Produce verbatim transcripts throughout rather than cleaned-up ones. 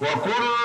وكل ও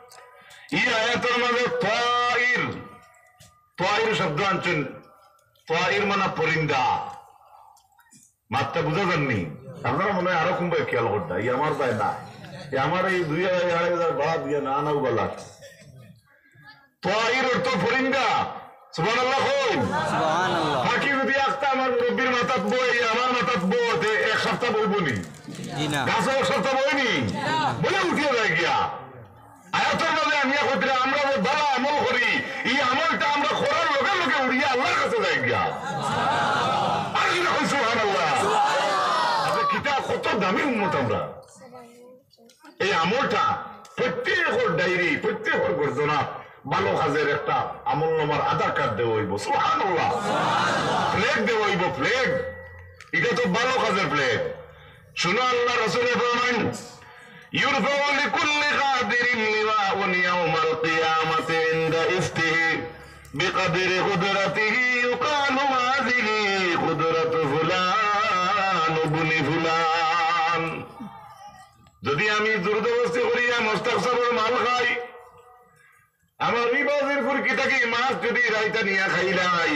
طائر شبد انچن طائر منا پرندہ مت بوجھا جاننی আপনারা মনে আরো কোন ভাই খেয়াল করতে এই আমার ভাই না এই আমার এই দুই হাজার ভাড়া দিয়ে না নাও বলা طائر তো পরিন্দা সুবহানাল্লাহ কই সুবহানাল্লাহ বাকি যদি একটা আমার রব্বির মাতাত বই আমার মাতাত বইতে এক সপ্তাহ বইবনি জি না গাছে এক সপ্তাহ বইনি না বলে উঠে যায় গিয়া আয়াতের মধ্যে আমি কইরা আমরা বড় আমল করি এই আমলটা আমরা কোরআন লগে লগে উড়িয়া আল্লাহর কাছে যায় গিয়া সুবহানাল্লাহ আর কি কই সুবহানাল্লাহ সুবহানাল্লাহ আপনি কিতা কত দামি উম্মত আমরা এই আমলটা প্রত্যেকর ডায়েরি প্রত্যেকর গর্জনা ভালো কাজের একটা আমলনামার আধার কার্ড দেওয়া হইব সুবহানাল্লাহ সুবহানাল্লাহ ফ্ল্যাগ দেওয়া হইব ফ্ল্যাগ এটা তো ভালো কাজের ফ্ল্যাগ শুনো আল্লাহ রাসূলের ফরমান يرفع لكل قادر لواء يوم القيامة عند إفته بقدر قدرته يقال هذه قدرة فلان ابن فلان. جدي أمي درد وستغرية مستقصر المال خاي. أما ريبازير فركتك إماس جدي رايتني خيلاي.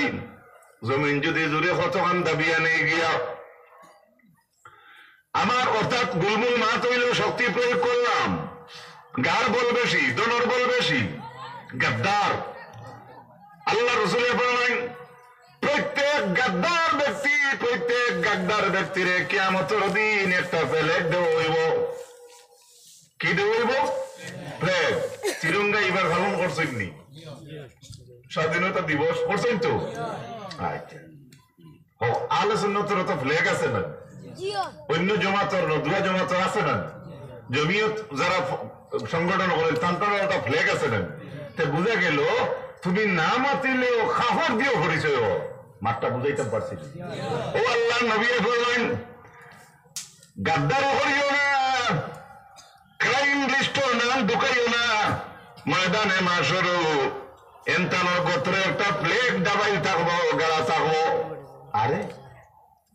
زمن جدي زوري خطوان دبيا نيجيا. আমার অর্থাৎ গুলমুল মা তৈলো শক্তি প্রয়োগ করলাম গার বল বেশি দনর বল বেশি গদ্দার আল্লাহ রাসূলের বলেন প্রত্যেক গদ্দার ব্যক্তি প্রত্যেক গদ্দার ব্যক্তির কিয়ামতের দিন একটা ফেলে দেব হইব কি দেব হইব প্লেগ তিরঙ্গা এবার পালন করছেন নি স্বাধীনতা দিবস করছেন তো আচ্ছা ও আলে সুন্নতের তো ফ্ল্যাগ আছে না অন্য জমাতর নদুয়া জমাতর আছে না জমিয়ত যারা সংগঠন করেন তান্তারা একটা ফ্ল্যাগ আছে না তে বুঝা গেল তুমি না মাতিলেও খাবার দিয়ে পরিচয় মাঠটা বুঝাইতে পারছিস ও আল্লাহ নবী বলেন গাদ্দার করিও না ক্রাইম লিস্টর নাম ঢুকাইও না ময়দানে মাশরু এন্তানোর গোত্রে একটা ফ্ল্যাগ দাবাই থাকবো গালা থাকবো আরে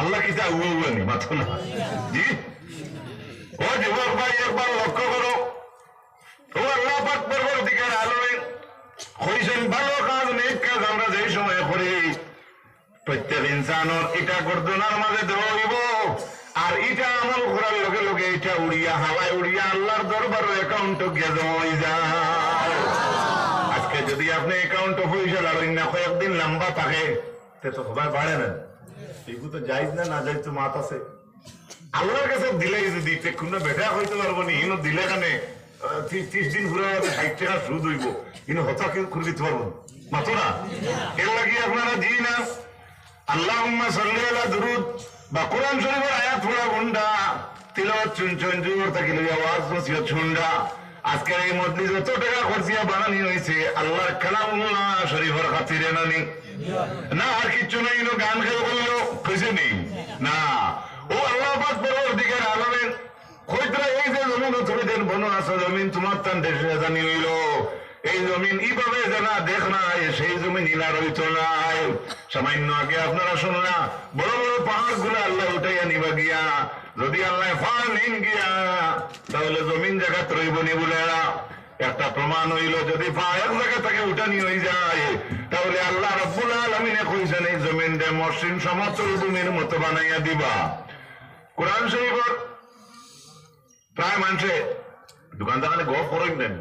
الله كذا أولوني ما تقولها، دي؟ وجبر باي يكبر لقكرو، هو الله بكبر برديكار علوي، خويشن بالو كاز نيك كاز أمرا زيشو ما يخوري، بتر إنسانو إتا كردونا ما تدروي بو، أر إتا أمر خورا لوكي لوكي إتا أوريا هواي أوريا الله دربار أكاونتو كيزو إذا، أسكت جدي أبني أكاونتو خويشة لارينا خير دين لمبا تاكي، تتو خبر بارنا. এগু তো জায়েজ না না জায়েজ তো মাথা সে আল্লাহর কাছে দিলাই যদি তে কোন বেটা হইতে পারবো না ইনো দিলে কানে ত্রিশ দিন ঘুরে যাবে ষাট টাকা সুদ হইব ইনো হতা কি করে দিতে পারবো মাথা না এর লাগি আপনারা জি না আল্লাহুম্মা সাল্লি আলা দুরুদ বা কোরআন শরীফের আয়াত পড়া গুন্ডা তিলাওয়াত চুনচুন জোর তাকে লই আওয়াজ নসিহত শুনডা আজকে এই মজলিস যত টাকা খরচিয়া বানানি হইছে আল্লাহর কালামুল্লাহ শরীফের খাতিরে নানি না আর কিছু নাই ইনো গান গাইলো কইছে নি না ও আছে জমিন তোমার তান দেশে জানি হইল এই জমিন এইভাবে জানা দেখ নাই সেই জমিন ইলা রইত নাই সামান্য আগে আপনারা শুনলা বড় বড় পাহাড় গুলা আল্লাহ উঠাইয়া নিবা গিয়া যদি আল্লাহ ফান নিন গিয়া তাহলে জমিন জায়গা রইব নি বুলারা একটা প্রমাণ হইল যদি ফায়ার জায়গা থেকে উঠানি হই যায় তাহলে আল্লাহ রাব্বুল আলামিনে কইছেন এই জমিন দে মসৃণ সমতল ভূমির মতো বানাইয়া দিবা কুরআন শরীফের প্রায় মানুষে দোকানদারে গপ করেন দেন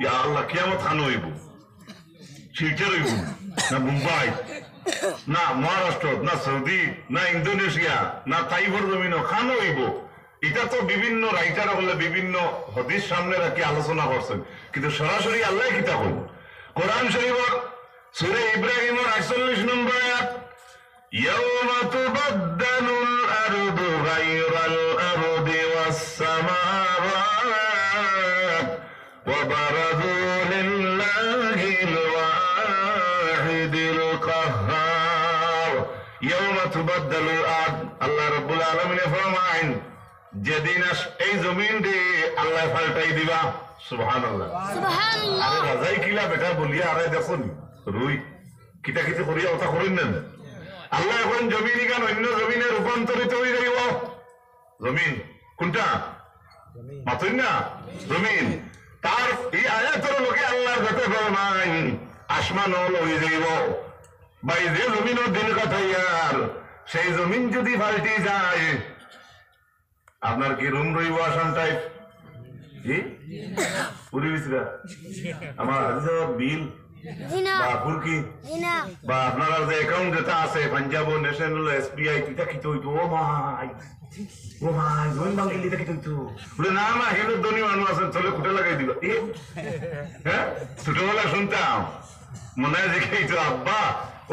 ইয়া আল্লাহ কিয়ামত খান হইব সিটের হইব না মুম্বাই না মহারাষ্ট্র না সৌদি না ইন্দোনেশিয়া না তাইফের জমিনও খান হইব এটা তো বিভিন্ন রাইটার বলে বিভিন্ন হাদিস সামনে রাখি আলোচনা করছেন কিন্তু সরাসরি আল্লাহ কিতাব কোরআন শরীফের সূরা ইব্রাহিমের আটচল্লিশ নম্বর আয়াত ইয়াওমা তুবাদদালুল আরদু গায়রাল আরদি ওয়াস সামাওয়াত ওয়া বারাযু লিল্লাহিল ওয়াহিদিল কাহ্হার ইয়াওমা তুবাদদালুল আরদ আল্লাহ রাব্বুল আলামিন ফরমায়েন যেদিন এই জমিন দিয়ে আল্লাহ পাল্টাই দিবা সুবহানাল্লাহ সুবহানাল্লাহ আরে রাজাই কিলা বেটা বলিয়া আরে দেখুন রুই কিটা কিটা করিয়া ওটা করেন না আল্লাহ এখন জমিন গান অন্য জমিনে রূপান্তরিত হয়ে যাইব জমিন কোনটা মাতুন না জমিন তার এই আয়াতের লোকে আল্লাহর কথা ফরমায় আসমান হলো হয়ে যাইব ভাই যে জমিন দিন কথা ইয়ার সেই জমিন যদি পাল্টি যায় আপনার কি রুম রইব আসাম টাইপ আমার বিল বা ফুরকি বা আপনার যে অ্যাকাউন্ট যেটা আছে পাঞ্জাব ন্যাশনাল এসবিআই কিটা কি হইতো ও ভাই ও ভাই জয়েন ব্যাংকিং কিটা কি হইতো বলে না না হেলো ধনী মানুষ আছে চলে কুটা লাগাই দিবা হ্যাঁ ছোটবেলা শুনতাম মনে হয় দেখে তো আব্বা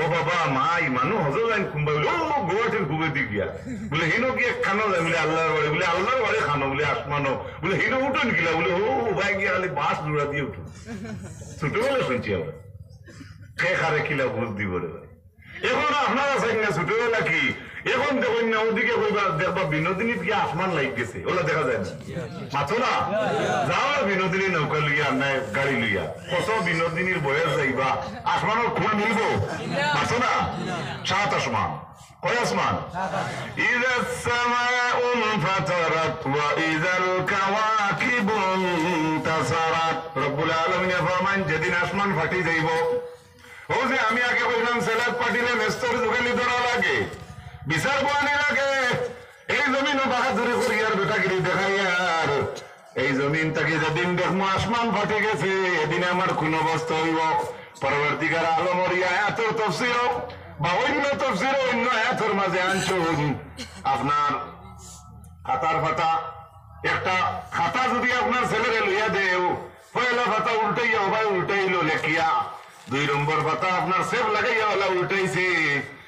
ও বাবা মাই মানু হজর আইন কুম্বা বলে ও গোয়াটের ঘুমে দি গিয়া বলে হিনো গিয়ে খানো যায় বলে আল্লাহর বাড়ি বলে আল্লাহর বাড়ি খানো বলে আসমানো বলে হিনো উঠুন গিলা বলে ও ভাই গিয়া আলে বাস জোড়া দিয়ে উঠুন ছোটবেলা শুনছি আমরা কে খারে কিলা বুঝ দিব রে ভাই এখন আপনারা চাই না ছোটবেলা কি এখন দেখুন না ওদিকে কইবা দেখবা বিনোদিনীর গিয়ে আসমান লাইক গেছে ওলা দেখা যায় না মাথো না যাওয়ার বিনোদিনী নৌকা লইয়া নাই গাড়ি লইয়া কত বিনোদিনীর বয়স যাইবা আসমানের খুল মিলবো মাথো না সাত আসমান কয় আসমান ইজাস সামাউন ফাতারাত ওয়া ইজাল কাওয়াকিবুন তাসারাত রব্বুল আলামিন ফরমান যেদিন আসমান ফাটি যাইব ও যে আমি আগে বললাম সেলাত পাটিলে মেস্তর দোকানি ধরা লাগে বিচার বোয়ানি লাগে এই জমিন বাহাদুরি করি আর বেটাগিরি দেখাই আর এই জমিন থেকে যেদিন দেখবো আসমান ফাটে গেছে এদিন আমার কোন অবস্থা হইব পরবর্তীকার আলমর আয়াতের তফসির বা অন্য তফসির অন্য আয়াতের মাঝে আনছুন আপনার খাতার ফাটা একটা খাতা যদি আপনার ছেলেরে লইয়া দেও পয়লা ফাতা উল্টাইয়া হবাই উল্টাইল লেখিয়া দুই নম্বর ফাতা আপনার সেভ লাগাইয়া ওলা উল্টাইছে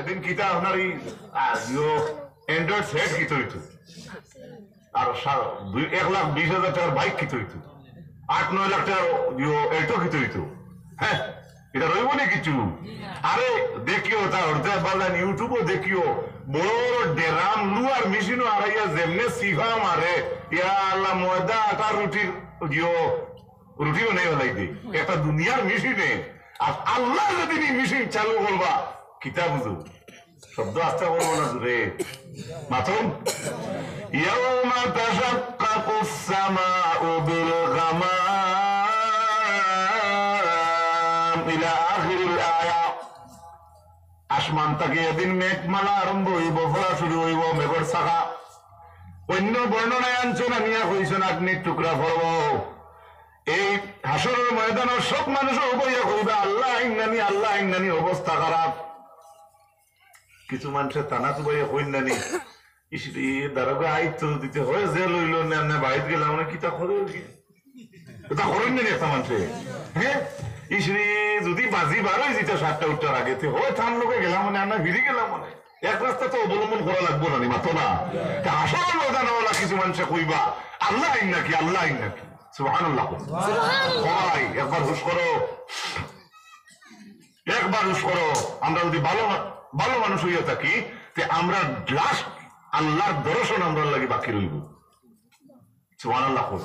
এদিন কিতা আপনার এই অ্যান্ড্রয়েড সেট কিত হইত আর এক লাখ বিশ হাজার টাকার বাইক কিত হইত আট নয় লাখ টাকার এটো কিত হইত হ্যাঁ এটা রইব না কিছু আরে দেখিও তা অর্ধেক বাজান ইউটিউবও দেখিও বড় ডেরাম লুয়ার মেশিনও আড়াইয়া যেমনে সিফা মারে ইয়া আল্লাহ ময়দা আটা রুটির রুটিও নেই হলাই দি একটা দুনিয়ার মেশিনে আর আল্লাহ যদি মেশিন চালু করবা কিতাব শব্দ আসতে বলবো না রে মাথুন ইয়াওমা তাশাক্কাকুস সামাউ বিল গামাম ইলা আখিরিল আয়া আসমান থেকে এদিন মেঘমালা আরম্ভ হইব ফলা শুরু হইব মেঘর শাখা অন্য বর্ণনায় আনছেন আনিয়া কইছেন আগ্নির টুকরা ফরব এই হাসরের ময়দানের সব মানুষ উভয়া কইবে আল্লাহ ইন্নানি আল্লাহ ইন্নানি অবস্থা খারাপ কিছু মানুষের টানা চুবাই হইন না নি দারোগা আয়ত্ত দিতে হয় জেল হইল না বাইরে গেলাম কিতা খরচ الله سبحان الله خود.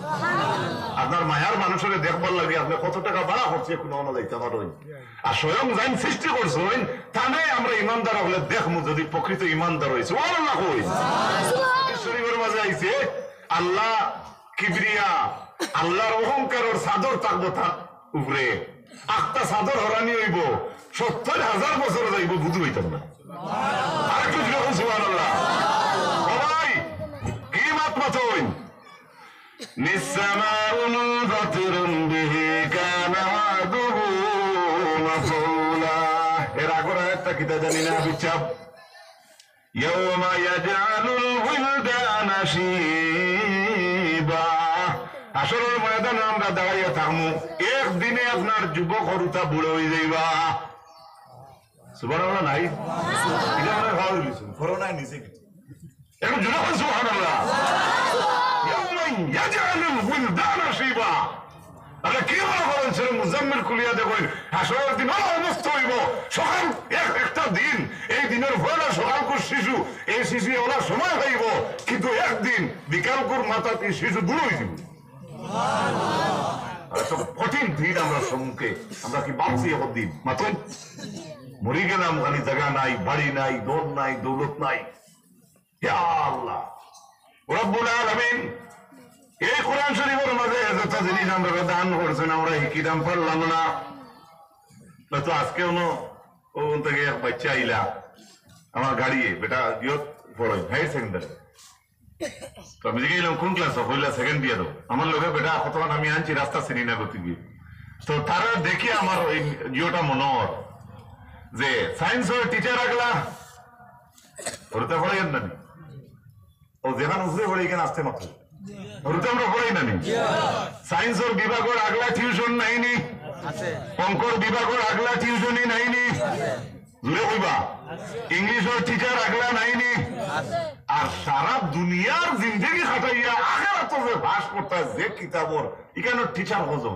আপনার মায়ার মানুষের দেখবার লাগি আপনি কত টাকা ভাড়া হচ্ছে কোনো না যাইতে পারবেন। আর স্বয়ং জান সৃষ্টি করছেন তাই আমরা ইমানদার হলে দেখমু যদি প্রকৃত ইমানদার হই। সুবহান আল্লাহ কই। সুবহান শরীফের মাঝে আইছে আল্লাহ কিবরিয়া আল্লাহর অহংকারের চাদর থাকবো তার উপরে। একটা চাদর হরানি হইব সত্তর হাজার বছর যাইব বুঝু হইতাম না। সুবহান আরেকটু যখন সুবহান আল্লাহ। ভাই কি মাত্রা তোই السماء منفطر به كان وعده مفعولا يوم يجعل الولدان شيبا আসল ময়দান আমরা দাঁড়িয়ে থাকবো একদিনে আপনার যুবক হরুতা বুড়ো হয়ে যাইবা সুবহানাল্লাহ নাই সুবহানাল্লাহ ভালো হইছে করোনা নিজে এখন যুবক সুবহানাল্লাহ يجعل الولدان شيبا هذا كيف أقول شنو مزمل كل يد يقول عشان الدين الله مستويبه شغل يختار دين أي دين رفلا شغل كل شيء أي شيء ولا شمال غيبه كده يخ دين بكرة كور ماتت أي شيء دلوا يجيبه هذا كتير دين أمرا سموكه أمرا كي بامسيه هو دين ما تقول مريجا نام غني زغان ناي باري ناي دون ناي دولت ناي يا الله رب العالمين এই কুরআন শরীফের মাঝে এতটা জিনিস আমরা দান করছেন আমরা হিকিদাম পারলাম না না তো আজকে উনি ওন থেকে এক বাচ্চা আইলা আমার গাড়িয়ে बेटा দিওত পড়াই হাই সেকেন্ডারি তো আমি গেলাম কোন ক্লাসে হইলা সেকেন্ড ইয়ারও আমার লগে बेटा কতক্ষণ আমি আনছি রাস্তা চিনি না গতি গিয়ে তো তারা দেখি আমার ওই জিওটা মনোর যে সায়েন্সের টিচার আগলা পড়তে পড়াইন না ও যেখান উসরে পড়ে কেন আসতে মাত্র ওটা আমরা পড়াই না নি সায়েন্সের বিভাগের আগলা টিউশন নাই নি আছে অঙ্কর বিভাগের আগলা টিউশনই নাই নি আছে জুড়ে কইবা ইংলিশের টিচার আগলা নাই নি আছে আর সারা দুনিয়ার जिंदगी কাটাইয়া আখিরাতে যে ভাস করতে যে কিতাবর ইখানে টিচার হজম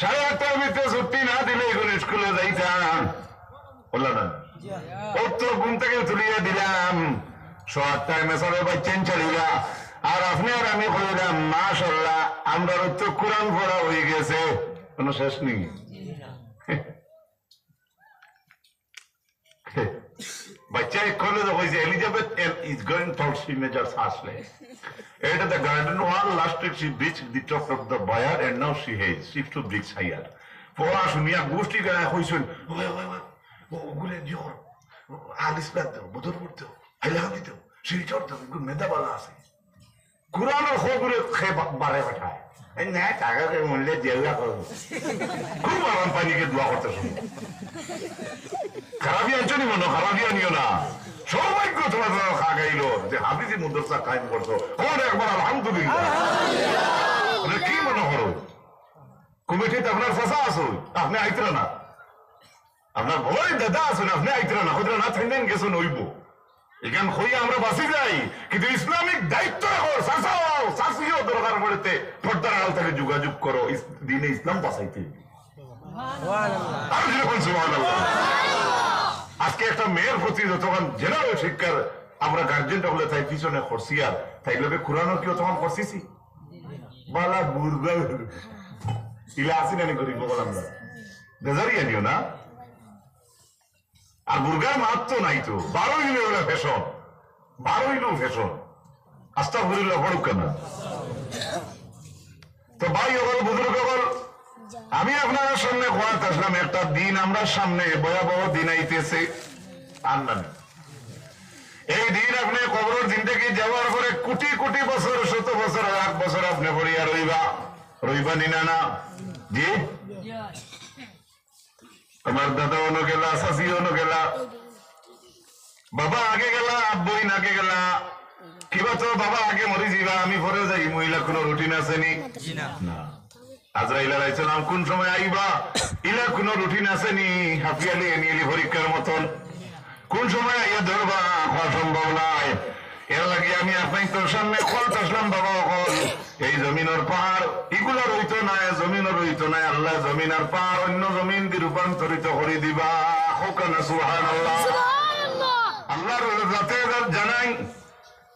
شاي أكتر بيتة سوتي نا دلي يكون إسكوله دايتا ولا نا أوتو غمتك تليه دلام شوات تايم سوره بچن چليلا আর আপনি আর আমি কইলাম মাশাআল্লাহ আমরা তো কুরআন পড়া হই গেছে কোনো শেষ নেই বাচ্চা কোলে হইছে Elizabeth is going towards sea major fastly at the garden wall last week she beach the top of the buyer and now she has shift to bricks higher পড়া শুনিয়া গোষ্ঠী গা হইছেন ওই ওই ওগুলে জোর আলিস পড়তো বুদুর পড়তো هلاقيته شيء جورته يقول ماذا بالاسي قرآن الخبر خب باره بتاعه إنها تاجر المولد جلّا كله كل مرة بني كده دعوة تسمع خرابي أنتوني منو خرابي أنيونا شو ما يقول تماما خاجيلو ده هابيزي مدرسة كايم كرتو هون أكبر الحمد لله ركيم منو هرو كوميتي تفنر فساسو أفنى عيترنا أفنى هوي دداسون أفنى عيترنا خدرنا تحنين كسون ويبو لكن خويا আমরা বাসি যাই কিন্তু ইসলামিক দায়িত্ব কর সাসাও সাসিও দরকার পড়তে পর্দার আড়াল থেকে যোগাযোগ করো দিনে ইসলাম বাঁচাইতে সুবহানাল্লাহ সুবহানাল্লাহ আজকে একটা মেয়ের প্রতি যতক্ষণ জেনারেল শিক্ষার আমরা গার্ডিয়ানটা বলে তাই পিছনে খরসিয়া তাই লোকে কুরআনও কি তখন খরসিছি বালা বুরগা ইলাসি নানি করি বললাম না দেজারিয়া নিও না আর বুরগার মাত্র নাই তো বারোই হলো ফ্যাশন বারোই হলো ফ্যাশন আস্তাগফিরুল্লাহ বড় কেন তো ভাইগণ বুজুর্গগণ আমি আপনাদের সামনে কোয়াত আসলাম একটা দিন আমরা সামনে ভয়াবহ দিন আইতেছে আনলাম এই দিন আপনি কবরের জিন্দেগি যাওয়ার পরে কোটি কোটি বছর শত বছর লাখ বছর আপনি পড়িয়া রইবা রইবা নি না না জি তোমার দাদা ওনো গেলা সাসি ওনো গেলা বাবা আগে গেলা আব্বুই না আগে গেলা কিবা তো বাবা আগে মরি যাইবা আমি পরে যাই মহিলা কোন রুটিন আছে নি জি না না আজরাইল আলাইহিস সালাম কোন সময় আইবা ইলা কোন রুটিন আছে নি হাফিয়ালি এনিলি পরীক্ষার মতন কোন সময় আইয়া ধরবা কোন সম্ভব নাই এর লাগি আমি আপনাই তোর সামনে খোলতে আসলাম বাবা কল এই জমিনের পাহাড় এগুলা রইতো না জমিন রইতো না আল্লাহ জমিন আর পাহাড় অন্য জমিন দি রূপান্তরিত করে দিবা হুকানা সুবহানাল্লাহ সুবহানাল্লাহ আল্লাহর রাতে জানাই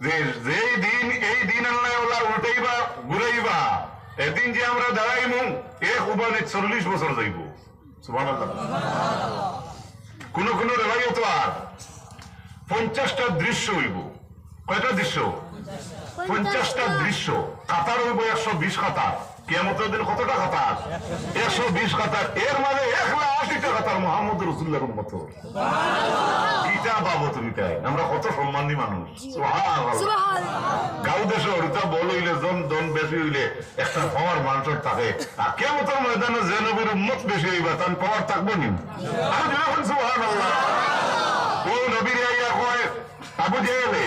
যে যেই দিন এই দিন আল্লাহ ওলা উঠাইবা ঘুরাইবা এই দিন যে আমরা দাঁড়াইমু এক উবানে চল্লিশ বছর যাইব সুবহানাল্লাহ সুবহানাল্লাহ কোন কোন রেওয়ায়ত আর পঞ্চাশটা দৃশ্য হইব কয়টা দৃশ্য পঞ্চাশটা দৃশ্য কাতার হইব একশো বিশ কাতার কিয়ামতের দিন কতটা কাতার একশো বিশ কাতার এর মানে একশো আশিটা কাতার মুহাম্মদ রাসূলুল্লাহর উম্মত সুবহানাল্লাহ এটা বাবা তুমি তাই আমরা কত সম্মানী মানুষ সুবহানাল্লাহ সুবহানাল্লাহ গাউদেশ ওরটা বলইলে জন দন বেশি হইলে একটা পাওয়ার মানুষের থাকে আর কিয়ামতের ময়দানে যে নবীর উম্মত বেশি হইবা তার পাওয়ার থাকবে না আর যখন সুবহানাল্লাহ ও নবীর আইয়া কয় আবু জেহেলে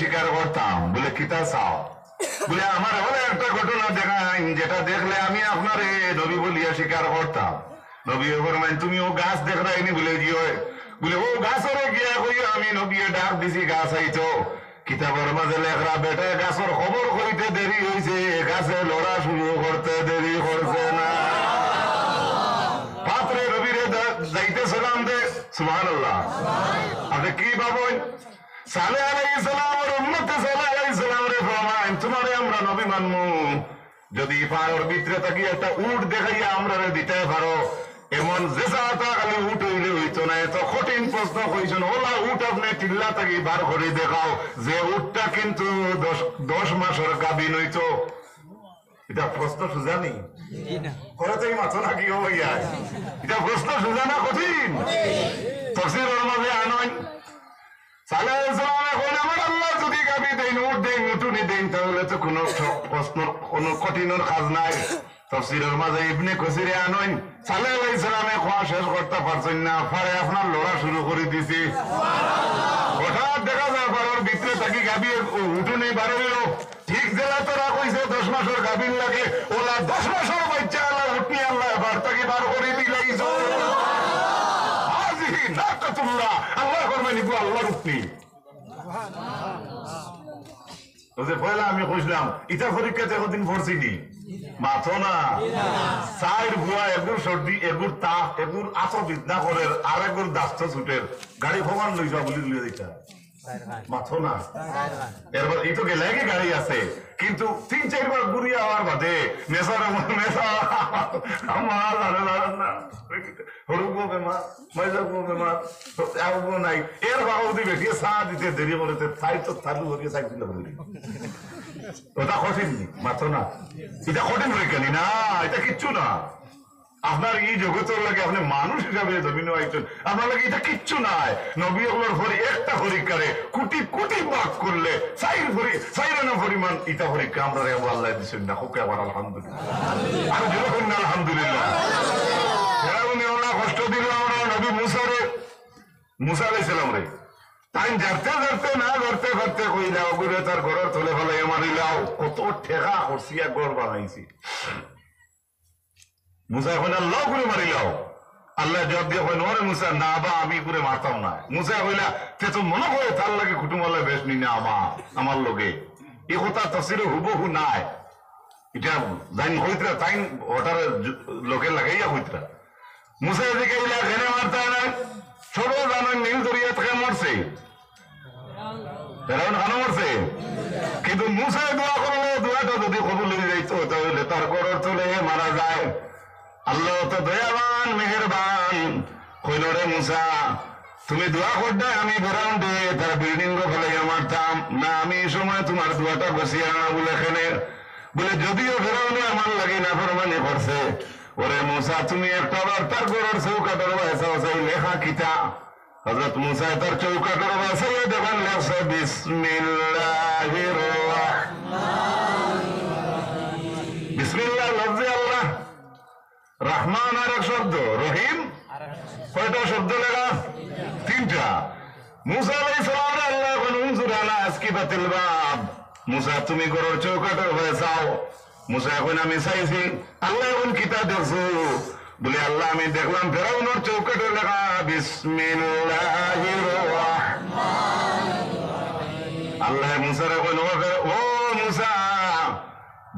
স্বীকার করতাম বলে কিতা চাও বলে আমার হলে একটা ঘটনা দেখাই যেটা দেখলে আমি আপনার নবী বলিয়া স্বীকার করতাম নবী ফরমান তুমি ও গাছ দেখরাইনি বলে দিও বলে ও গাছরে গিয়া কই আমি নবী ডাক দিছি গাছ আইতো কিতাবের মাঝে লেখরা বেটা গাছের খবর কইতে দেরি হইছে গাছে লড়া শুরু করতে দেরি করছে না পাত্রে নবীরে যাইতে সালাম দে সুবহানাল্লাহ সুবহানাল্লাহ আরে কি বাবুই সালে আলাইহিস সালাম আর উম্মতে সালে আলাইহিস সালাম রে ফরমান তোমারে আমরা নবী মানমু যদি পাওয়ার ভিতরে থাকি একটা উট দেখাইয়া আমরারে দিতে পারো এমন জেসাতা খালি উট হইলে হইতো না এত কঠিন প্রশ্ন কইছেন ওলা উট আপনি টিল্লা থাকি বার করে দেখাও যে উটটা কিন্তু দশ মাসের গাবি নইতো এটা প্রশ্ন সোজা নেই না করতেই মাথা নাকি হইয়া এটা প্রশ্ন সোজা না কঠিন তাফসীর ওর মধ্যে আনয় আপনার লড়া শুরু করে দিছে হঠাৎ দেখা যায় পাড়ার ভিতরে থাকি গাবি উঠুনি বারো হইল ঠিক জেলা তোরা কইছে দশ মাসের গাবিন লাগে ওলা দশ মাসের বাচ্চা আল্লাহ উঠনি আল্লাহ এবার তাকে বার করে দিলাইছ আমি কইলাম ইটা পরীক্ষাতে কতদিন পড়ছিনি মাথা না সাইড ভুয়া এগুর সর্দি এগুর তাপ এগুর আতো বিদ্যা করের আর এগুর দাস্ত ছুটের গাড়ি ভগবান লই যা বলি লই যাইতা মাথা না এরবার এই তো গেলে কি গাড়ি আছে কিন্তু তিন চারবার ঘুরিয়ে আওয়ার বাদে মেসারা মেসা আমার আরে না হরুগো বেমা মাইজাগো বেমা তো আউগো নাই এর বাউদি বেটি সা দিতে দেরি করতে তাই তো চালু হয়ে সাইড দিল বলি ওটা কঠিন মাথা না এটা কঠিন হয়ে গেল না এটা কিচ্ছু না আপনার এই জগতের লাগে আপনি মানুষ হিসাবে জমিন আইছেন আপনার লাগে এটা কিচ্ছু নাই নবী ওগুলোর ফরি একটা পরীক্ষারে কোটি কোটি ভাগ করলে চাইর ফরি চাইরানা পরিমাণ ইটা পরীক্ষা আমরা আল্লাহ দিছেন না হোক আবার আলহামদুলিল্লাহ আর যখন আলহামদুলিল্লাহ এরা উনি ওলা কষ্ট দিল আমরা নবী মুসারে মুসা আলাইহিস সালাম রে তাই ধরতে ধরতে না ধরতে করতে কইলা ওগুরে তার ঘরের তলে ফলাই মারিলাও কত ঠেকা করছিয়া ঘর বানাইছি মুসা এখন আল্লাহ করে মারিলাও আল্লাহ জবাব দিয়ে কইন ওরে মুসা না বা আমি করে মারতাম না মুসা কইলা তে তো মনে হয় তার লাগে কুটুমওয়ালা বেশ নি না আমার আমার লগে এই কথা তাফসীর হুবহু নাই এটা জান হইতরা তাই ওটার লগে লাগাইয়া হইতরা মুসা দিকে ইলা ঘরে মারতা না ছোড়ো জানো নীল দরিয়া থেকে মরছে ফেরাউন খান মরছে কিন্তু মুসা দোয়া করলো দোয়াটা যদি কবুল হয়ে যাইতো তাহলে তার গরর চলে মারা যায় আল্লাহ তো দয়াবান মেহেরবান কইলো রে মুসা তুমি দোয়া করতে আমি ফেরাউন দিয়ে তার বিল্ডিং গো ফেলাইয়া মারতাম না আমি এই সময় তোমার দোয়াটা বসিয়া না বলে এখানে বলে যদিও ফেরাউনে আমার লাগে না ফরমানি করছে ওরে মুসা তুমি একটা বার তার গরর চৌকাটার বাসা বাসাই লেখা কিতা হযরত মুসা তার চৌকাটার বাসাই দেবান লেখছে বিসমিল্লাহির রাহমানির বিসমিল্লাহ লফজে আল্লাহ রহমান আর এক শব্দ রহিম কয়টা শব্দ লেখা তিনটা মুসা আলাইহিস সালাম আল্লাহ কোন উনজুর আলা আসকিবাতিল বাব মুসা তুমি গরর চৌকাটার বাসাও মুসা এখন আমি চাইছি আল্লাহ এখন কিতা দেখছো বলে আল্লাহ আমি দেখলাম ফেরাউনের চৌকাটে লেখা বিসমিল্লাহির রাহমানির রাহিম আল্লাহ মুসার এখন ও মুসা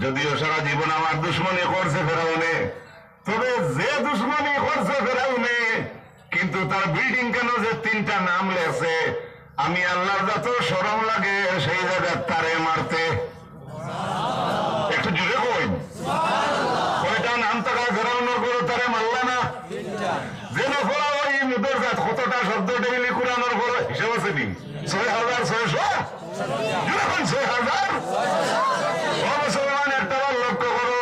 যদিও সারা জীবন আমার দুশ্মনী করছে ফেরাউনে তবে যে দুশ্মনী করছে ফেরাউনে কিন্তু তার বিল্ডিং কেন যে তিনটা নাম লেখছে আমি আল্লাহর যত শরম লাগে সেই জায়গা তারে মারতে একটু জুড়ে কই কয়টা নাম থাকা ফেরাউনের গরু তারে মারলা না যেন ফলা ওই মুদের জাত কতটা শব্দ টেবিলি কুরানোর ঘর হিসাব আছে নি ছয় হাজার ছয়শো জুড়ে কোন ছয় হাজার ও মুসলমান একটা বার লক্ষ্য করো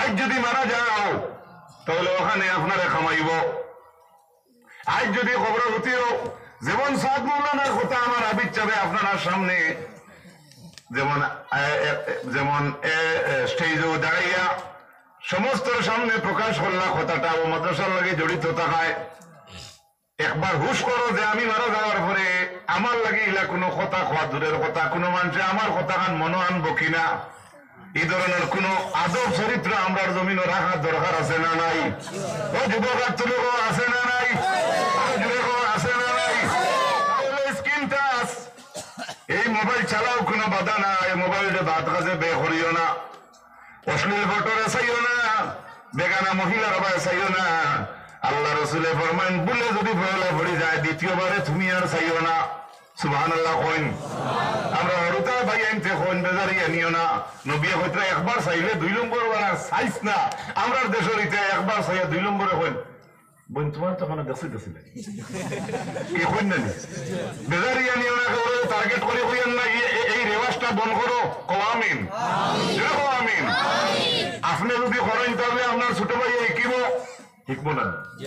আজ যদি মারা যাও তাহলে ওখানে আপনারা খামাইব আজ যদি খবর হতিও যেমন সাদ মৌলানার কথা আমার আবির চাবে আপনারা সামনে যেমন যেমন স্টেজও দাঁড়াইয়া সমস্ত সামনে প্রকাশ করলা কথাটা ও মাদ্রাসার লাগে জড়িত থাকায় একবার হুশ করো যে আমি মারা যাওয়ার পরে আমার লাগে ইলা কোনো কথা খোয়া দূরের কথা কোনো মানুষে আমার কথা খান মনে আনবো কিনা এই ধরনের কোনো আদব চরিত্র আমরা জমিনে রাখার দরকার আছে না নাই ও যুবক আছে না নাই মোবাইল চালাও কোনো বাধা না এই মোবাইলে ভাত কাজে বে করিও না অশ্লীল ফটোর এসাইও না বেগানা মহিলার বা এসাইও না আল্লাহ রসুলের ফরমান বলে যদি ফয়লা ভরি যায় দ্বিতীয়বারে তুমি আর চাইও না সুবহানাল্লাহ কইন আমরা হরতা ভাই আনতে কইন বেজারিয়া নিও না নবী হইতরা একবার চাইলে দুই নম্বর বানা চাইছ না আমরা দেশের ইতে একবার চাইয়া দুই নম্বরে কইন বোন তোমার তো মানে গসি গসি লাগে কি কইন না বেজারিয়া নিও না টার্গেট করে কইেন না এই রেওয়াজটা বন্ধ করো কও আমিন আমিন জয় কও আমিন আমিন আপনি যদি করেন তবে আপনার ছোট ভাই কিবো ঠিকবো না জি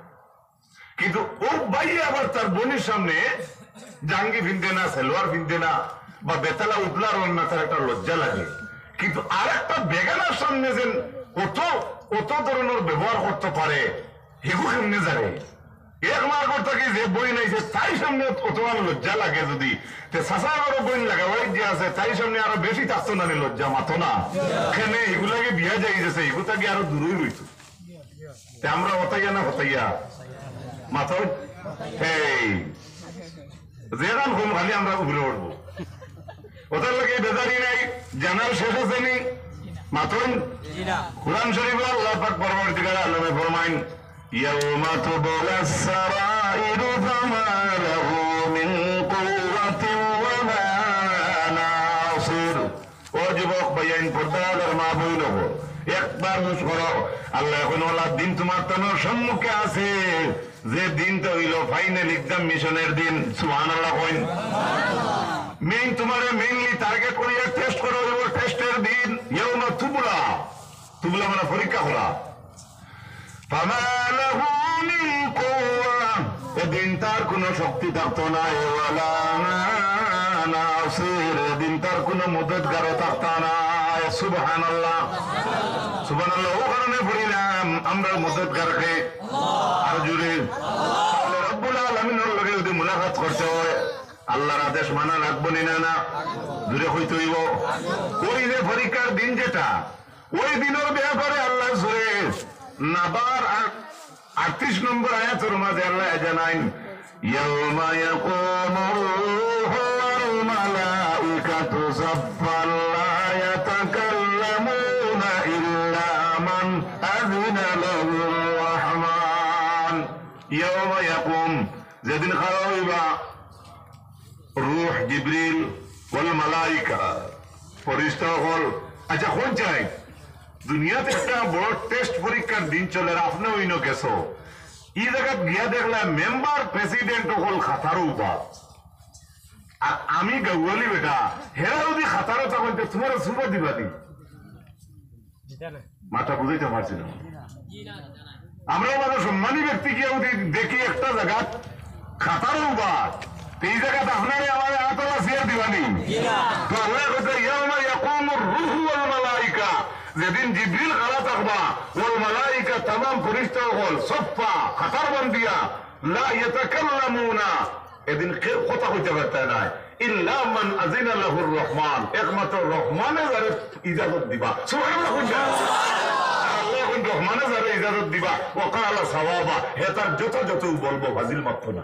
কিন্তু ওর বাইরে আবার তার বোনের সামনে জাঙ্গি ফিনতে না সেলোয়ার ফিনতে না বা বেতালা উতলার না তার একটা লজ্জা লাগে কিন্তু আর একটা বেগানার সামনে যে অত অত ধরনের ব্যবহার করতে পারে হেগু কেমনে জানে এক মার করতে কি যে বই নাই যে তাই সামনে অতবার লজ্জা লাগে যদি শাসা আরো বইন লাগা ওই যে আছে তাই সামনে আরো বেশি থাকতো না লজ্জা মাতো না এখানে এগুলাকে বিয়া যাই গেছে এগুলা কি আরো দূরই রইত আমরা হতাইয়া না হতাইয়া মাথা যে গান ঘুম খালি আমরা ঘুরে উঠবো ওদের লোক বেজারি নাই জানার শেষ আছে নি মাথন কুরআন শরীফ আল্লাহ পাক পরবর্তীকালে আল্লাহ ফরমাইন يوم تبلى السرائر فما له من قوة وما ناصر وجبوك بيان قدر المعبود একবার মুছ করো আল্লাহ এখন ওলা দিন তোমার তনর সম্মুখে আছে যে দিনটা হইল ফাইনাল এক্সাম মিশনের দিন সুবহানাল্লাহ কই সুবহানাল্লাহ মেইন তোমারে মেইনলি টার্গেট করিয়া টেস্ট করো ওই টেস্টের দিন ইয়াউমা তুবলা তুবলা মানে পরীক্ষা হলো ফামালাহু মিন কুওয়া এ দিনটার কোনো শক্তি থাকতো না ওয়ালা নাসির দিনটার কোনো মদতগার থাকতো না সুবহানাল্লাহ সুবহানাল্লাহ ওখানে পড়িলাম আমরা মদতগার কে আর জুড়ে আল্লাহ রব্বুল আলামিনের লগে যদি মুলাকাত করতে হয় আল্লাহর আদেশ মানা লাগবে না না জুড়ে হইতে হইব ওই যে পরীক্ষার দিন যেটা ওই দিনের ব্যাপারে আল্লাহ জুড়ে নাবার আটত্রিশ নম্বর আয়াতের মাঝে আল্লাহ জানান ইয়াউমা ইয়াকুমু রুহু ওয়াল মালাইকাতু সাফফান লা ইয়াতাকাল্লামুনা ইল্লা মান আযিনা লাহুর রহমান ইয়াউমা ইয়াকুম যেদিন খাড়া হইবা রূহ জিবরিল ওয়াল মালাইকা ফেরেশতা হল আচ্ছা কোন যায় दुनिया ते इतना बोर्ड टेस्ट परीक्षार दिन चले आपने वही न कैसो ये जगत गया देखला मेंबर प्रेसिडेंट होल खतरो बा आमी गवली बेटा हेराउदी खतरो ता कोई तुम्हारा सुबह दिवादी माता बुझे तो मारसी ना हमरा वाला सम्मानी व्यक्ति किया उदी देखी एक ता जगत खतरो बा ते ये जगत हमारे आवाज आतला शेर दिवानी तो अल्लाह कहता है यौम यकूमुर रूह वल मलाइका زيدين جبريل غلط أخبار والملائكة تمام فرشته وقول صفا خطر بندية لا يتكلمون إذن خطأ جبتنا إلا من أذن له الرحمن إقمة الرحمن زرت إجازة دبا سبحان الله الله الرحمن زرت إجازة دبا وقال صوابا هتر جوتا جوتو بولبو فزيل مقتنا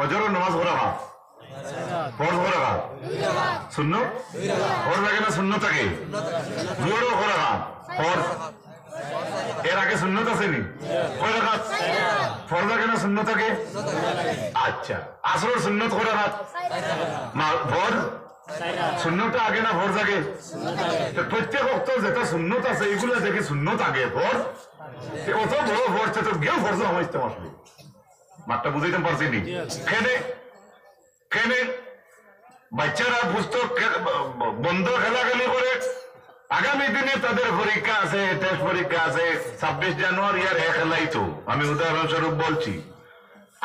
ফজর নামাজ পড়া ভাগ ফরজ পড়া ভাগ सुन्नो और लगे ना सुन्नो तके जोड़ो खोरा का और तेरा के सुन्नो तसे नहीं खोरा का फोर लगे ना सुन्नो तके अच्छा आसुर सुन्नो खोरा का माल फोर सुन्नो टा आगे ना फोर जाके तो पच्चे को तो जेता सुन्नो तसे इगुला जेके सुन्नो ताके फोर ते वो तो बोलो फोर ते तो क्यों फोर जो हमारे इस्तेमाल में माता बुझे तुम परसी नहीं कहने कहने বাচ্চারা পুস্তক বন্ধ খেলাখালি করে আগামী দিনে তাদের পরীক্ষা আছে টেস্ট পরীক্ষা আছে ছাব্বিশ জানুয়ারি আর এক খেলাই তো আমি উদাহরণস্বরূপ বলছি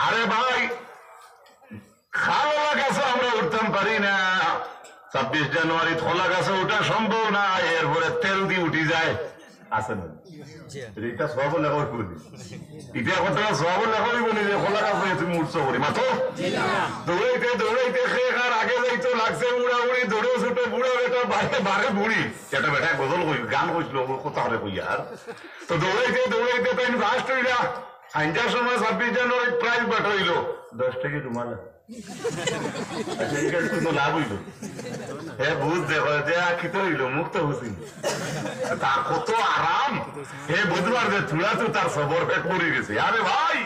আরে ভাই খাওয়া গাছে আমরা উঠতাম পারি না ছাব্বিশ জানুয়ারি খোলা গাছে ওঠা সম্ভব না এরপরে তেল দিয়ে উঠি যায় আসেন এটা সব লাগাই বলি এটা কথা সব লাগাই বলি যে খোলা গাছে তুমি উঠছো বলি মাথো দৌড়াইতে দৌড়াইতে খেয়ে আগে যাইতো লাগছে উড়া উড়ি দৌড়ো ছোট বুড়া বেটা বাইরে বারে বুড়ি এটা বেটা গজল কই গান কইছিল কথা রে কই আর তো দৌড়াইতে দৌড়াইতে তাইন ফাস্ট হইলা আঞ্জা সময় ছাব্বিশ জানুয়ারি প্রাইজ বাট হইলো দশ টাকা রুমাল আচ্ছা এই কাজ তো লাভ হইলো এ বুঝ দেখো যে আকি তো হইলো মুক্ত হইছিল তা কত আরাম এ বুধবার যে তুলা তো তার সবর পেট পড়ে গেছে আরে ভাই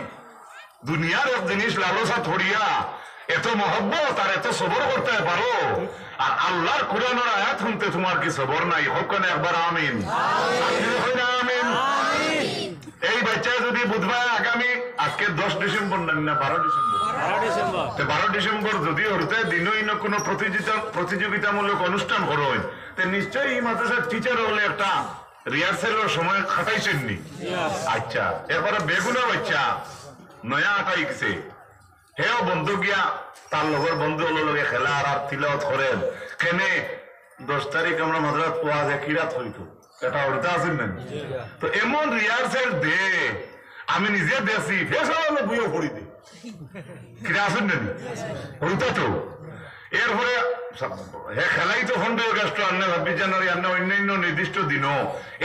দুনিয়ার এক জিনিস লালসা থড়িয়া এত মহব্বত আর এত সবর করতে পারো আর আল্লাহর কুরআনের আয়াত শুনতে তোমার কি সবর নাই হোক না একবার আমিন আমিন আমিন এই বাচ্চা যদি বুধবার আগামী আজকে দশ ডিসেম্বর না বারো ডিসেম্বর বারো ডিসেম্বর তে বারো ডিসেম্বর যদি হরতে দিনই না কোনো প্রতিযোগিতা প্রতিযোগিতামূলক অনুষ্ঠান হয় তে নিশ্চয়ই এই মাদ্রাসার টিচার হলে একটা রিহার্সালের সময় খাটাইছেন নি আচ্ছা এবারে বেগুনা বাচ্চা নয়া আটাইছে হেও বন্ধু গিয়া তার লগর বন্ধু লগে খেলা আর তিলাওয়াত করেন কেনে দশ তারিখ আমরা মাদ্রাসাত পোয়া যায় কিরাত হইতো এটা ওরটা আছেন না তো এমন রিহার্সাল দে আমি নিজে দেছি ফেসালে বুইও পড়ি দি কিরা আছেন নাকি ওইটা তো এর পরে হে খেলাই তো ফন্ডের গেস্ট আননা ছাব্বিশ জানুয়ারি আননা অন্যান্য নির্দিষ্ট দিনও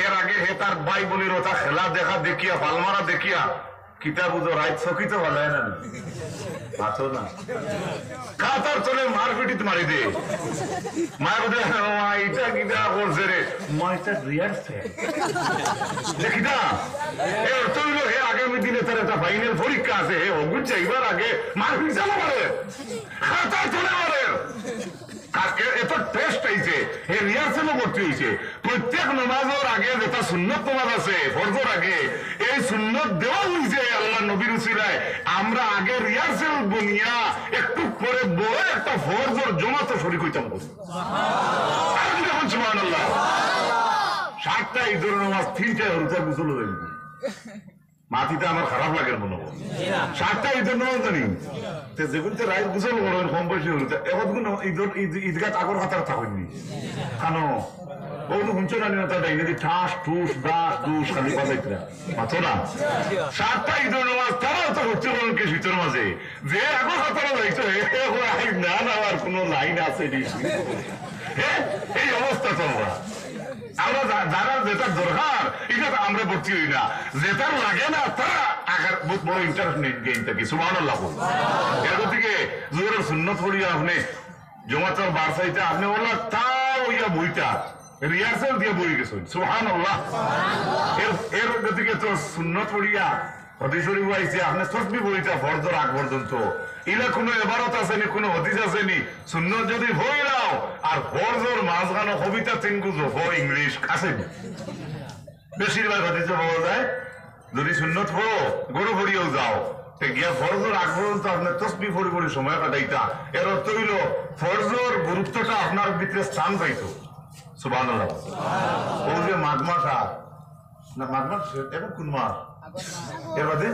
এর আগে হে তার ভাই বোনের ওটা খেলা দেখা দেখিয়া পালমারা দেখিয়া কিতাব উজ রাইট সকিতে বলায় না আছো না কাতার চলে মারপিটিত মারি দে মায়ের দে এইটা কিটা করছে রে মাইটা রিয়াক্ট দেখিনা এ তুইল হে আগামী দিনে তার একটা ফাইনাল পরীক্ষা আছে হে হগুজ যাইবার আগে মারপিট জানা পারে কাতার চলে পারে কাকে এত টেস্ট হইছে হে রিয়াকশন করতে হইছে প্রত্যেক নামাজের আগে যেটা সুন্নাত নামাজ আছে ফরজের আগে এই সুন্নাত দেওয়া হইছে আল্লাহ নবীর উসিলায় আমরা আগে রিয়াকশন বুনিয়া একটু করে বড় একটা ফরজের জামাতে শরীক হইতাম সুবহানাল্লাহ সুবহানাল্লাহ সাতটা ইজর নামাজ তিনটা রোজা গুছল হইব মাটিতে আমার খারাপ লাগে মনে হয় সাতটা ইজর নামাজ জানি তে যেগুনতে রাইত গুছল করেন কম বয়সে হইতা এখন কোন ইজর ইজগাত আগর কথা থাকেনি কেন ওই হুনচো না না তাই যদি ঠাস ঠুস দাস দুস খালি কথা কইরা মাথোরা সাতটা ইজর নামাজ তারা তো হচ্ছে বলকে শীতের মাঝে যে আগর কথা হইছে হে ভাই না না আর কোন লাইন আছে নি হ্যাঁ এই অবস্থা তোমরা আমরা যারা যেটা দরকার এটা আমরা বলছি হই না যেটা লাগে না তারা আগার বহুত বড় ইন্টারেস্ট নেই গেইনটা কি সুবহানাল্লাহ সুবহানাল্লাহ এর দিকে জোরের সুন্নাত পড়ি আপনি জমাতের বারসাইতে আপনি ওলা তাও ইয়া বইটা রিয়াসল দিয়ে বই গেছেন সুবহানাল্লাহ সুবহানাল্লাহ এর এর দিকে তো সুন্নাত পড়িয়া হাদিস শরীফ আইছে আপনি তসবি বইটা ফরজর আগ পর্যন্ত ইলা কোন ইবারত আছে নি কোন হাদিস আছে নি সুন্নাত যদি হই নাও আর ফরজর মাঝখানে কবিতা তিনগুজ হো ইংলিশ আছে নি বেশিরভাগ হাদিসে পাওয়া যায় যদি সুন্নাত হো গরু পড়িও যাও তে গিয়া ফরজর আগ পর্যন্ত আপনি তসবি পড়ি পড়ি সময় কাটাইতা এর অর্থ হইল ফরজর গুরুত্বটা আপনার ভিতরে স্থান পাইতো সুবহানাল্লাহ সুবহানাল্লাহ ওই যে মাঘ মাস না মাঘ মাস এটা কোন মাস এর বাদে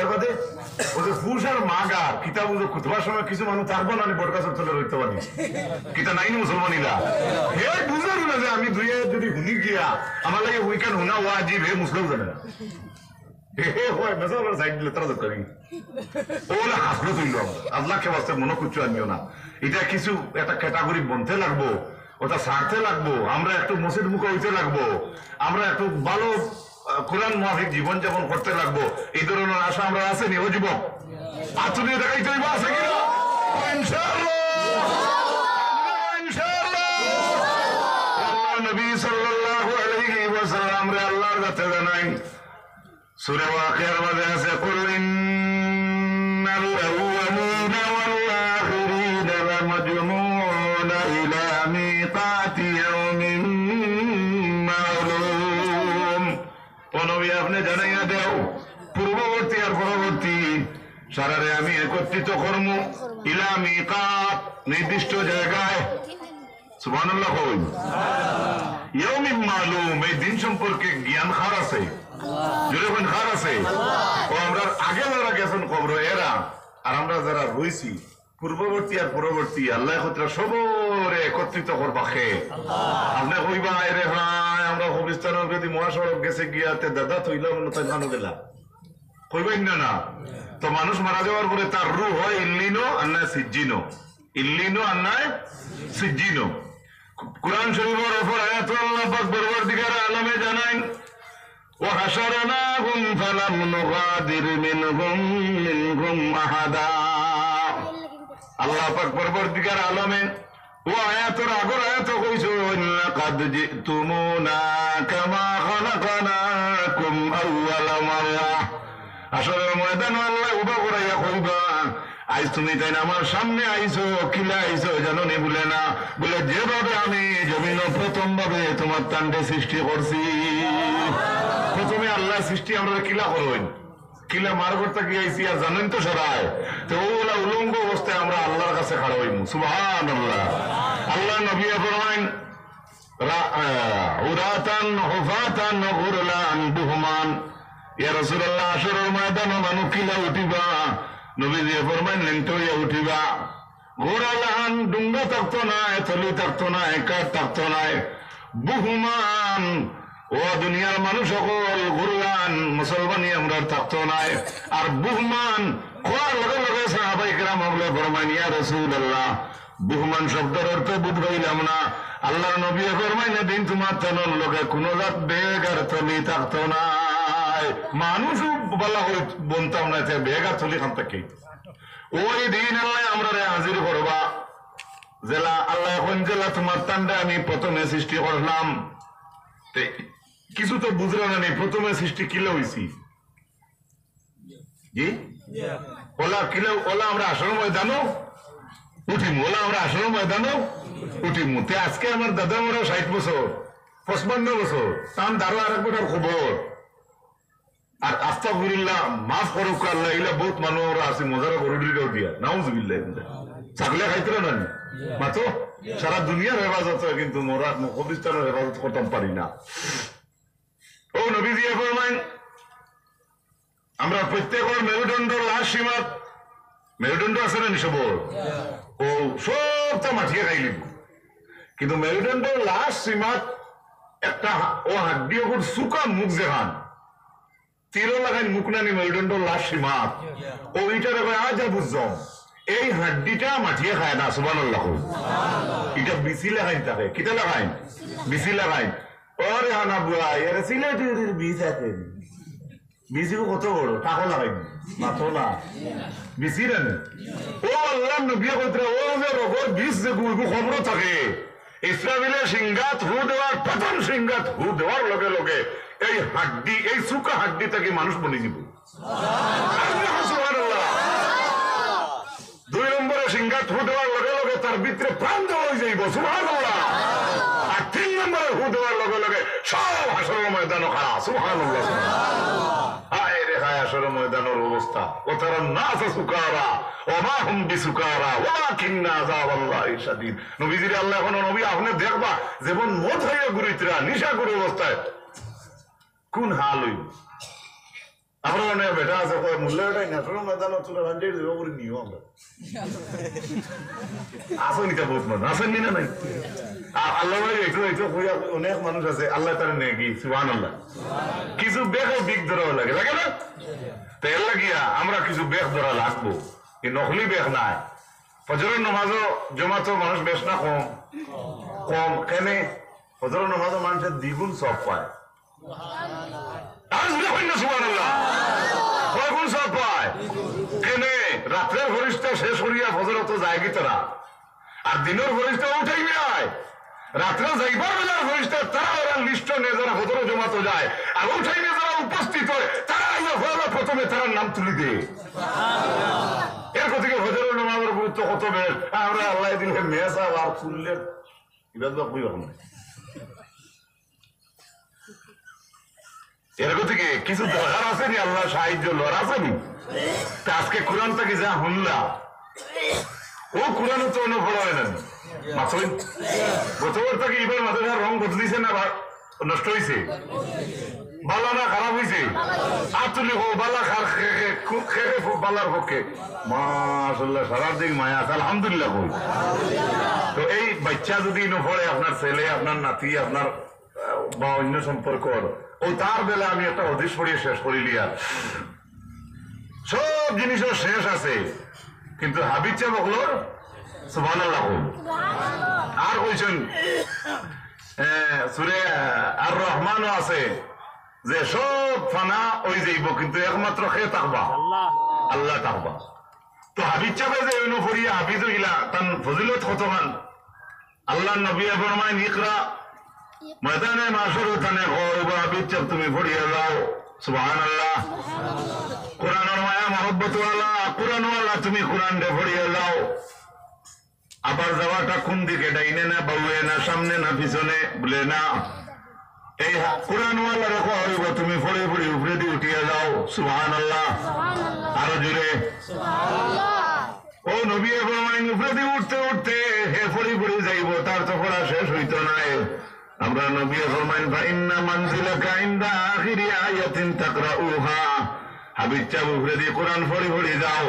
এর বাদে ওই ফুশার মাগা কিতাব ওই খুতবার সময় কিছু মানুষ থাকবো না বটকা সব চলে রইতে পারি কিতা নাই মুসলমানিরা হে বুঝারু না যে আমি দুই যদি হুনি গিয়া আমার লাগে উইকেন্ড হুনা ওয়াজিব হে মুসলিম জানে না হে হয় মেজার সাইড দিলে তারা তো করি ওলা হাসলো তুইলো আল্লাহকে বাসতে মনে কিছু আনিও না এটা কিছু একটা ক্যাটাগরি বনতে লাগবো ওটা সারতে লাগবো আমরা একটু মসজিদ মুখে হইতে লাগবো আমরা একটু ভালো কোরআন মাফিক জীবন যাপন করতে লাগবো এই ধরনের আশা আমরা আছে নি ও যুবক আতুনি দেখাইতে হইব আছে কি না ইনশাআল্লাহ ইনশাআল্লাহ আল্লাহ নবী সাল্লাল্লাহু আলাইহি ওয়াসাল্লাম রে আল্লাহর কাছে জানাই সূরা ওয়াকিয়ার মধ্যে আছে কুল ইন্নাল আউওয়ালিনা ওয়াল আখিরিনা লামাজমুউনা ইলা মিতাতি ইয়াউমিন আপনি জানাইয়া দেও পূর্ববর্তী আর পরবর্তী সারারে আমি একত্রিত কর্ম ইলা মিকাত নির্দিষ্ট জায়গায় সুবহানাল্লাহ কই সুবহানাল্লাহ ইয়াউমিন মালুম এই দিন সম্পর্কে জ্ঞান খার আছে আল্লাহ জোরে কোন খার আছে আল্লাহ ও আমরা আগে যারা গেছেন কবর এরা আর আমরা যারা রইছি পূর্ববর্তী আর পরবর্তী আল্লাহ একত্রা সবরে একত্রিত করবাকে আল্লাহ আপনি কইবা আরে হ্যাঁ আমরা কবরস্থানের যদি মহাসড়ক গেছে গিয়াতে দাদা থইলাম না তাই জানো গেলা কইবেন না না তো মানুষ মারা যাওয়ার পরে তার রূহ হয় ইল্লিনো আন্না সিজিনো ইল্লিনো আন্না সিজিনো কুরআন শরীফের উপর আয়াত আল্লাহ পাক পরবর্তীকার আলমে জানান ওয়া হাশারনাহুম ফালাম নুগাদির মিনহুম মিনহুম আহাদা আল্লাহ পাক পরবর্তীকার আলমে ও আয়াতের আগর আয়াত কইছো লাকাদ জিতুমুনা কামা খলাকনাকুম আউয়াল মারা আসলে ময়দানে আল্লাহ উবা করাইয়া কইবা আজ তুমি তাই আমার সামনে আইছো কিলা আইছো জানো নি বলে না বলে যেভাবে আমি জমিন প্রথম ভাবে তোমার তান্ডে সৃষ্টি করছি প্রথমে আল্লাহ সৃষ্টি আমরা কিলা করইন কিলা মারগরটা কি আইছি আর জানেন তো সরায় তো ওলা উলঙ্গ অবস্থায় আমরা আল্লাহর কাছে খাড়া হইমু সুবহানাল্লাহ আল্লাহ নবী ফরমান উরাতান হুফাতান গুরলান বুহমান ইয়া রাসূলুল্লাহ আশরের ময়দানে মানুষ কিলা উঠিবা নবীজি ফরমান লেনটোয়া উঠিবা গুরলান ডুঙ্গা তক্ত না থলি তক্ত না একা তক্ত না বুহমান او دنیار منو شکل غرلان مسلمانی امرار تختونائے اور بہمان خوار لگے لگے صحابہ اکرام حبلہ فرمائنی یا رسول اللہ بہمان شبدر ارتے بود گئی لامنا اللہ نبی فرمائنے دین تمہاں تنون لگے کنولت بے گر تلی تختونائے مانو شو بلا ہوئی بنتا ہونے تھے بے گر تلی خم تکی اوہی دین اللہ امرار حاضر خربا زلہ اللہ خنجلہ تمہاں تندانی پتنے سشتی خرلام किसी तो बुजुर्ग ने प्रथम में सिस्टी किला हुई थी, जी? ओला किला ओला हमरा आश्रम में दानो, उठी मोला हमरा आश्रम में दानो, उठी मुते आज के हमारे दादा मोरा साइट बसो, फसमन्ना बसो, ताम दारू आरक बटर खुबोर, और आस्था गुरिला माफ करो का लाइला बहुत मानो और आसी मज़ारा गुरुड़ी कर दिया, नाउंस बिल्ले इंदर, सकले खाईतरा नहीं, मातो সারা দুনিয়ার হেফাজত হয় কিন্তু মোরাদ মুখবিস্তানের হেফাজত করতাম পারি না। ও নবীজি ফরমান আমরা প্রত্যেকের মেরুদণ্ড লাশ সীমা মেরুদণ্ড আছে না সবর ও সবটা মাটিয়ে খাইলি কিন্তু মেরুদণ্ড লাশ সীমা একটা ও হাড্ডিও খুব সুকা মুখ যেখান তীরও লাগান মুখ নানি মেরুদণ্ড লাশ সীমা ও এইটারে আজ বুঝছো এই হাড্ডিটা মাটিয়ে খায় না সুবহানাল্লাহ এটা বিসি লাগাই থাকে কিটা লাগাই বিসি লাগাই ওরে হানা বুয়া এর সিলেটের বীজ আছে বীজও কত বড় টাকা লাগাই মাথো না বিসি রান ও আল্লাহ নবী কইত্র ও যে রগর বীজ যে গুইগু খবর থাকে ইসরাইলের সিংগাত হু দেওয়ার প্রথম সিংগাত হু দেওয়ার লগে লগে এই হাড্ডি এই সুকা হাড্ডি থেকে মানুষ বনে যাব সুবহানাল্লাহ সুবহানাল্লাহ দুই নম্বরে সিংহাত হু দেওয়ার লগে লগে তার ভিতরে প্রাণ দেওয়া হয়ে যাইব সুবহানাল্লাহ আর তিন নম্বরে হু দেওয়ার লগে লগে সব হাসরের ময়দান খাড়া সুবহানাল্লাহ হায় রে হায় হাসরের ময়দানের অবস্থা ওতারা নাস সুকারা ওমা হুম বিসুকারা ওয়ালাকিন্না আযাবাল্লাহি শাদীদ নবীজির আল্লাহ এখন নবী আপনি দেখবা জীবন মত হইয়া গুরিতরা নিশা করে অবস্থায় কোন হাল হইব আমরা না বেটা আছে কই মুল্লাটাই না শুনো ময়দান তোরা রান্ডে দিব করে নিও আমরা আসনি তা বহুত মানুষ আসনি না নাই আল্লাহ ভাই একটু একটু কই অনেক মানুষ আছে আল্লাহ তার নেকি সুবহানাল্লাহ সুবহানাল্লাহ কিছু বেখো বিক ধরা লাগে লাগে না তে লাগিয়া আমরা কিছু বেখ ধরা লাগবো এই নকলি বেখ না ফজরের নামাজও জমাতো মানুষ বেশ না কম কম কেন ফজরের নামাজও মানুষের দ্বিগুণ সওয়াব পায় नाम तुली दे हजर नाम गुरुत्व कत बेस मेस तुल्ले এরকম থেকে কিছু দরকার আছে নি আল্লাহ সাহায্য লড় আছে নি তা আজকে কুরআন থেকে যা হুনলা ও কুরআন তো অন্য বড় হয় না মাসলিন গতবার থেকে এবার মাথাটা রং বদলিছে না নষ্ট হইছে ভালো না খারাপ হইছে আতুলি হো বালা খার খে খে খে বালার পক্ষে মাশাআল্লাহ সারা দিন মায়া আলহামদুলিল্লাহ কই তো এই বাচ্চা যদি ন পড়ে আপনার ছেলে আপনার নাতি আপনার বা অন্য সম্পর্ক ও তার বেলা আমি একটা হদিস পড়িয়ে শেষ করি লিয়া সব জিনিসও শেষ আছে কিন্তু হাবিচ্ছা বকলোর সুবহানাল্লাহ আর কইছেন সূরা আর রহমানও আছে যে সব ফানা ওই যাইব কিন্তু একমাত্র কে থাকবা আল্লাহ আল্লাহ থাকবা তো হাবিচ্ছা বাজে ইউনো পড়িয়া হাফিজু ইলা তান ফজিলত কতখান আল্লাহ নবী ফরমায়েন ইকরা मैदान माशूर तने गौरबा बिचब तुम्हें फड़िया लाओ सुभान अल्लाह कुरान और माया मोहब्बत वाला कुरान वाला तुम्हें कुरान दे फड़िया लाओ अबर जवाटा कुन दिखे डाइने ना बावे ना सामने ना पीछने बोले ना ए कुरान वाला रखो गौरबा तुम्हें फड़े फड़े ऊपर दी उठिया लाओ सुभान अल्लाह सुभान अल्लाह आरो जुरे सुभान अल्लाह ओ नबी फरमाएं ऊपर दी उठते उठते हे फड़ी फड़ी जाइबो तार तो फड़ा शेष হইতো না আমরা নবী ফরমায়েন ফাইন্না মানজিলাকা ইনদা আখিরি আয়াতিন তাকরাউহা হাবিচ্চা বুফরেদি কুরআন পড়ি পড়ি যাও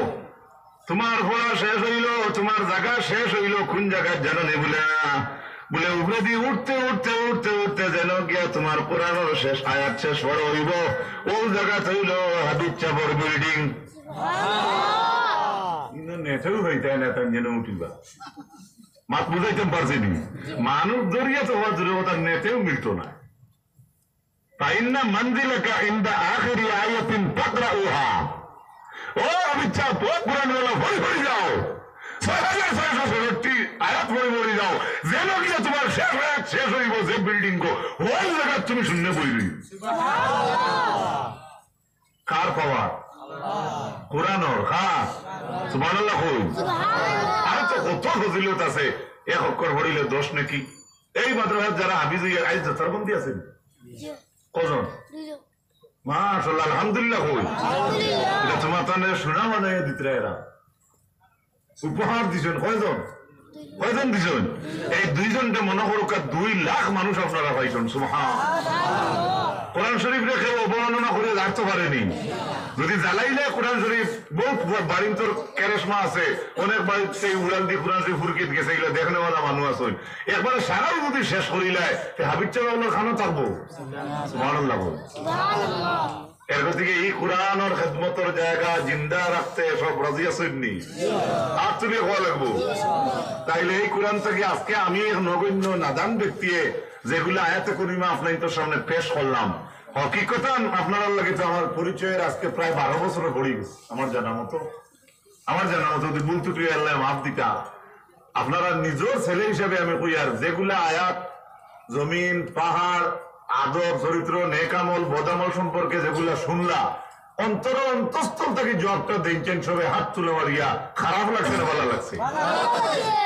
তোমার পড়া শেষ হইল তোমার জায়গা শেষ হইল কোন জায়গা জানো নে বলে বলে উপরে দিয়ে উঠতে উঠতে উঠতে উঠতে যেন গিয়া তোমার কোরআনের শেষ আয়াত শেষ বড় হইব ওই জায়গা হইল হাদিস চাপর বিল্ডিং মাত বুঝাইতে পারছিনি মানুষ জড়িয়ে তো হওয়ার জরুরত নেতেও মিলতো না فإن منزلك عند آخر آية تقرأها ও আচ্ছা কোরআন ওয়ালা হই হই যাও আয়াত পড়ে পড়ে যাও যে লোকটা তোমার শেষ আয়াত শেষ হইব যে বিল্ডিং কো ওই জায়গা তুমি শুনলে বইবে সুবহানাল্লাহ কার পাওয়ার আল্লাহ কোরআনর হ্যাঁ সুবহানাল্লাহ কই সুবহানাল্লাহ আর তো কত ফজিলত আছে এক অক্ষর পড়িলে দশ নাকি এই মাদ্রাসার যারা হাফিজিয়া আইজ তরবন্দি আছেন জি কজন দুইজন মাশাআল্লাহ আলহামদুলিল্লাহ কই আলহামদুলিল্লাহ এটা তোমার তানে শোনা মানে দিতরা এরা উপহার দিছেন কয়জন কয়জন দিছেন এই দুইজনকে মনে করুকা দুই লাখ মানুষ আপনারা পাইছেন সুবহানাল্লাহ কোরআন শরীফ রেখে অবমাননা করে রাখতে পারেনি যদি জ্বালাইলে কোরআন শরীফ বহুত বাড়িন্তর কেরেশমা আছে অনেক ভাই সেই উড়াল দি কোরআন শরীফ ফুরকিত গেছে এগুলো দেখনে वाला মানুষ আছেন একবার সারা উদি শেষ করিলায় তে হাবিচ্চা আল্লাহ খানো থাকবো সুবহানাল্লাহ সুবহানাল্লাহ এর গতিকে এই কোরআন আর খিদমতের জায়গা जिंदा রাখতে সব রাজি আছেন নি আর তুমি কোয়া লাগবো তাইলে এই কোরআন থেকে আজকে আমি এক নগণ্য নাদান ব্যক্তি যেগুলো আয়াত করিমা আপনাদের সামনে পেশ করলাম হকিকতান আপনারা লাগে তো আমার পরিচয়ের আজকে প্রায় বারো বছর পড়ে গেছে আমার জানা মতো আমার জানা মতো যদি ভুল ত্রুটি আল্লাহ মাফ দিতা আপনারা নিজর ছেলে হিসেবে আমি কই আর যেগুলো আয়াত জমিন পাহাড় আদব চরিত্র নেক আমল বদ আমল সম্পর্কে যেগুলো শুনলা অন্তর অন্তঃস্থল থেকে জবাবটা দেন সবে হাত তুলে মারিয়া খারাপ লাগছে না ভালো লাগছে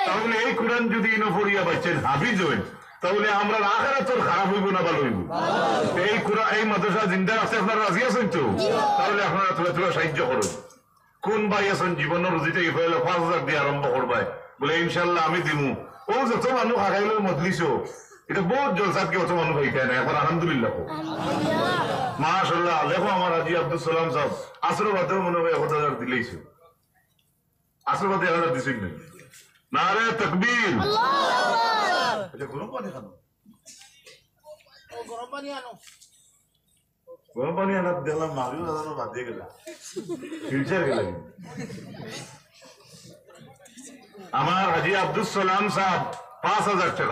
তাহলে এই কোরআন যদি ইনো পড়িয়া বাচ্চেন হাফিজ হইন তাহলে আমরা আখিরাতের খারাপ হইব না ভালো হইব এই কোরআন এই মাদ্রাসা জিন্দা আছে আপনারা রাজি আছেন তো তাহলে আপনারা তোরা তোরা সাহায্য করুন কোন ভাই আছেন জীবনের রুজিতে হইলো পাঁচ হাজার দিয়ে আরম্ভ করবাই বলে ইনশাআল্লাহ আমি দিমু ও যত মানুষ আগাইলো মজলিসও এটা বহুত জলসাত কি অত মানুষ হইতা না এখন আলহামদুলিল্লাহ আলহামদুলিল্লাহ মাশাআল্লাহ দেখো আমার আজি আব্দুল সালাম সাহেব আশীর্বাদের মনে হয় এক হাজার দিলেইছো আশীর্বাদে এক হাজার দিছেন না নারে তাকবীর আল্লাহু আমার হাজি আব্দুল সালাম সাহেব পাঁচ হাজার টাকা